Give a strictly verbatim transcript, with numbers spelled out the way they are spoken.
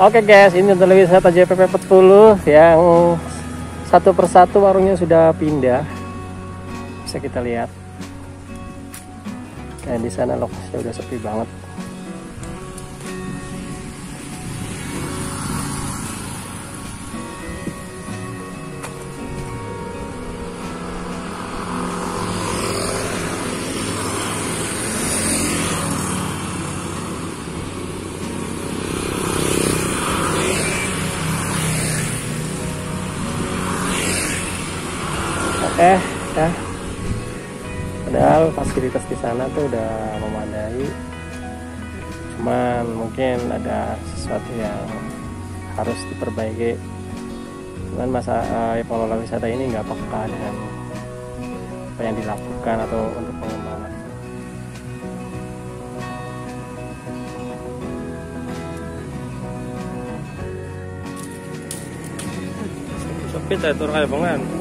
Oke guys, ini adalah wisata J P P empat puluh yang satu persatu warungnya sudah pindah. Bisa kita lihat. Kayak di sana lokasinya udah sepi banget. Eh, ya. Padahal fasilitas di sana tuh udah memadai. Cuman mungkin ada sesuatu yang harus diperbaiki. Cuman masa eh, pengelola wisata ini nggak peka dengan apa yang dilakukan atau untuk pengembangan. Sepi saya turun kayak bangan.